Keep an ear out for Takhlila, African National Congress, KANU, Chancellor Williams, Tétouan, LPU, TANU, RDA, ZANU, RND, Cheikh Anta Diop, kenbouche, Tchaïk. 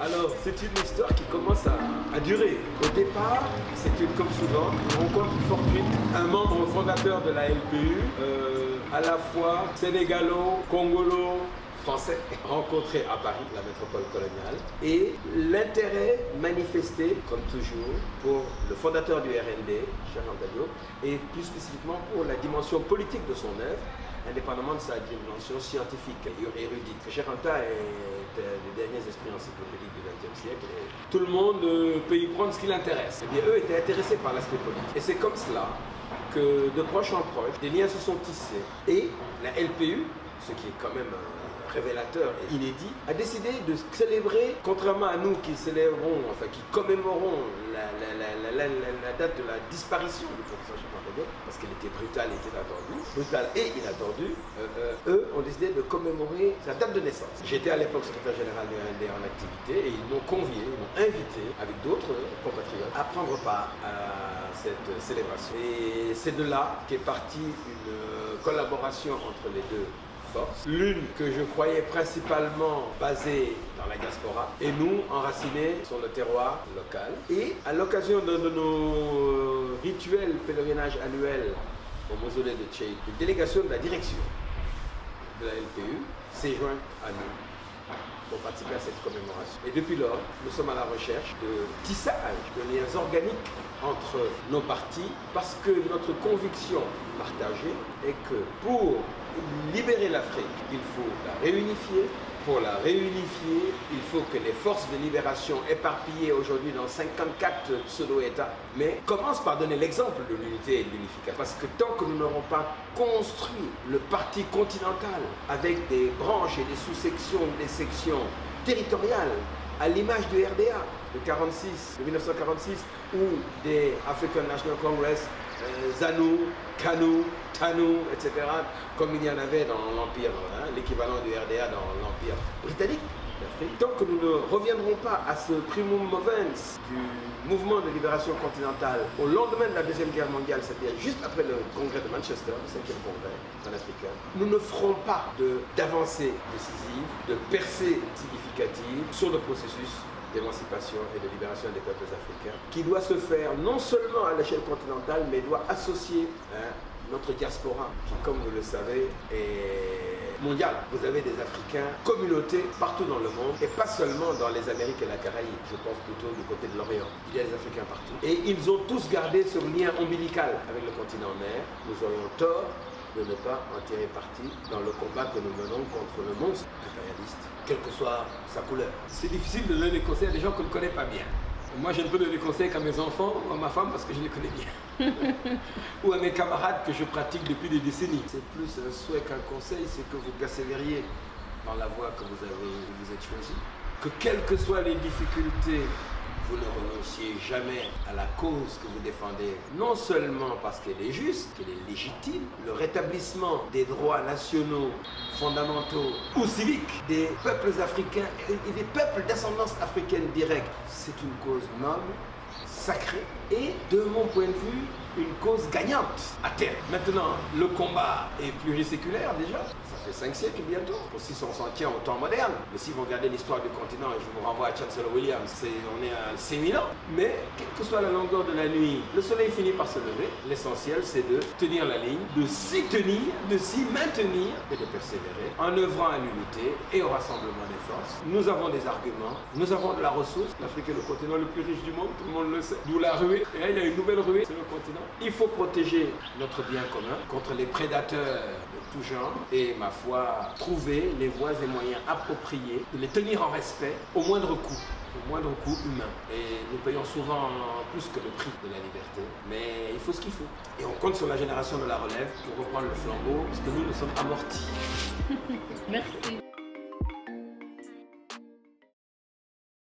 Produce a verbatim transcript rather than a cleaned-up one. Alors, c'est une histoire qui commence à, à durer. Au départ, c'était comme souvent une rencontre fortuite. Un membre fondateur de la L P U, euh, à la fois sénégalo, congolo, français, rencontré à Paris, la métropole coloniale, et l'intérêt manifesté, comme toujours, pour le fondateur du R N D, Cheikh Anta Diop, et plus spécifiquement pour la dimension politique de son œuvre, indépendamment de sa dimension scientifique et érudite. Cheikh Anta est le dernier esprit encyclopédique du vingtième siècle et tout le monde peut y prendre ce qui l'intéresse. Et bien, eux étaient intéressés par l'aspect politique. Et c'est comme cela que, de proche en proche, des liens se sont tissés. Et la L P U, ce qui est quand même révélateur et inédit, a décidé de célébrer, contrairement à nous qui célébrons, enfin qui commémorons la, la, la, la, la, la date de la disparition du professeur Cheikh Anta Diop, parce qu'elle était brutale et inattendue, brutale et inattendue, euh, euh, eux ont décidé de commémorer sa date de naissance. J'étais à l'époque secrétaire général de R N D en activité et ils m'ont convié, ils m'ont invité avec d'autres compatriotes à prendre part à cette célébration. Et c'est de là qu'est partie une collaboration entre les deux. L'une que je croyais principalement basée dans la diaspora et nous enracinés sur le terroir local. Et à l'occasion d'un de nos rituels pèlerinage annuels au mausolée de Tchaïk, une délégation de la direction de la L P U s'est jointe à nous pour participer à cette commémoration. Et depuis lors, nous sommes à la recherche de tissage, de liens organiques entre nos partis, parce que notre conviction partagée est que pour libérer l'Afrique, il faut la réunifier. Pour la réunifier, il faut que les forces de libération éparpillées aujourd'hui dans cinquante-quatre pseudo-États, mais commencent par donner l'exemple de l'unité et de l'unification. Parce que tant que nous n'aurons pas construit le parti continental avec des branches et des sous-sections, des sections territoriales, à l'image du R D A de, quarante-six, de mille neuf cent quarante-six ou des African National Congress, euh, ZANU, KANU, TANU, et cetera, comme il y en avait dans l'Empire, hein, l'équivalent du R D A dans l'Empire britannique d'Afrique. Tant que nous ne reviendrons pas à ce primum movens du mouvement de libération continentale au lendemain de la Deuxième Guerre mondiale, c'est-à-dire juste après le congrès de Manchester, le cinquième congrès panafricain, nous ne ferons pas d'avancées décisives, de percées significatives sur le processus d'émancipation et de libération des peuples africains, qui doit se faire non seulement à l'échelle continentale, mais doit associer hein, notre diaspora, qui, comme vous le savez, est mondiale. Vous avez des Africains, communautés partout dans le monde, et pas seulement dans les Amériques et la Caraïbe, je pense plutôt du côté de l'Orient. Il y a des Africains partout. Et ils ont tous gardé ce lien ombilical avec le continent mère. Nous aurions tort de ne pas en tirer parti dans le combat que nous menons contre le monstre impérialiste, quelle que soit sa couleur. C'est difficile de donner des conseils à des gens qu'on ne connaît pas bien. Moi, je ne peux donner des conseils qu'à mes enfants ou à ma femme parce que je les connais bien. Ou à mes camarades que je pratique depuis des décennies. C'est plus un souhait qu'un conseil, c'est que vous persévériez dans la voie que vous, avez, vous êtes choisie. Que quelles que soient les difficultés, vous ne renonciez jamais à la cause que vous défendez, non seulement parce qu'elle est juste, qu'elle est légitime, le rétablissement des droits nationaux, fondamentaux ou civiques des peuples africains et des peuples d'ascendance africaine directe. C'est une cause noble, sacrée et, de mon point de vue, une cause gagnante à terre. Maintenant, le combat est pluriséculaire déjà. Ça fait cinq siècles bientôt. Si on s'en tient au temps moderne, mais si vous regardez l'histoire du continent, et je vous renvoie à Chancellor Williams, est, on est à six mille ans. Mais, quelle que soit la longueur de la nuit, le soleil finit par se lever. L'essentiel, c'est de tenir la ligne, de s'y tenir, de s'y maintenir et de persévérer en œuvrant à l'unité et au rassemblement des forces. Nous avons des arguments, nous avons de la ressource. L'Afrique est le continent le plus riche du monde, tout le monde le sait. D'où la ruée. Et là, il y a une nouvelle ruée, c'est le continent. Il faut protéger notre bien commun contre les prédateurs de tout genre et, ma foi, trouver les voies et moyens appropriés de les tenir en respect au moindre coût, au moindre coût humain. Et nous payons souvent plus que le prix de la liberté, mais il faut ce qu'il faut. Et on compte sur la génération de la relève pour reprendre le flambeau, parce que nous, nous sommes amortis. Merci.